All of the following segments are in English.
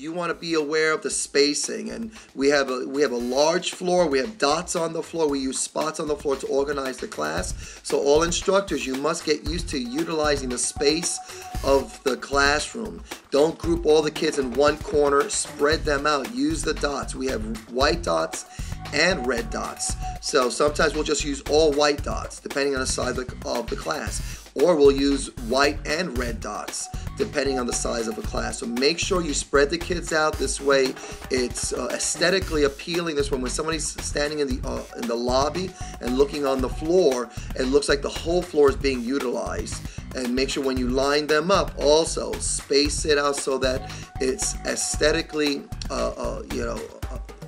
you want to be aware of the spacing. And we have a large floor. We have dots on the floor. We use spots on the floor to organize the class. So all instructors, you must get used to utilizing the space of the classroom. Don't group all the kids in one corner. Spread them out. Use the dots. We have white dots and red dots. So sometimes we'll just use all white dots depending on the size of the class, or we'll use white and red dots depending on the size of a class. So make sure you spread the kids out. This way it's aesthetically appealing. This one, when somebody's standing in the lobby and looking on the floor, it looks like the whole floor is being utilized. And make sure when you line them up, also space it out so that it's aesthetically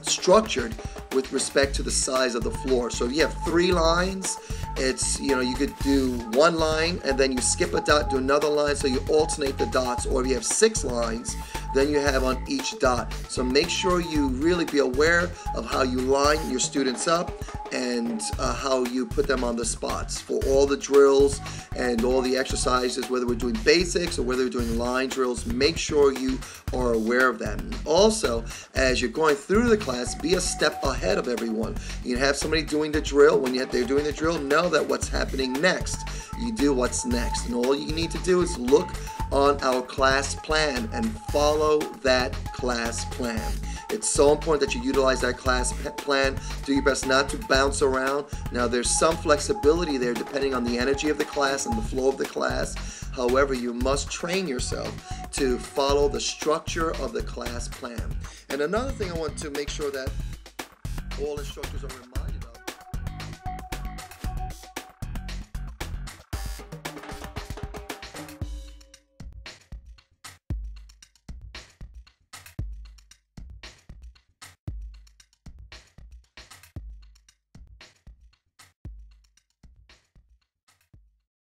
structured with respect to the size of the floor. So if you have three lines, it's, you could do one line and then you skip a dot, do another line, so you alternate the dots. Or if you have six lines, then you have on each dot. So make sure you really be aware of how you line your students up and how you put them on the spots for all the drills and all the exercises, whether we're doing basics or whether we're doing line drills. Make sure you are aware of that. And also, as you're going through the class, be a step ahead of everyone. You have somebody doing the drill. When they're doing the drill, know that what's happening next. You do what's next. And all you need to do is look on our class plan and follow that class plan. It's so important that you utilize that class plan. Do your best not to bounce around. Now, there's some flexibility there depending on the energy of the class and the flow of the class. However, you must train yourself to follow the structure of the class plan. And another thing I want to make sure that all instructors are remembering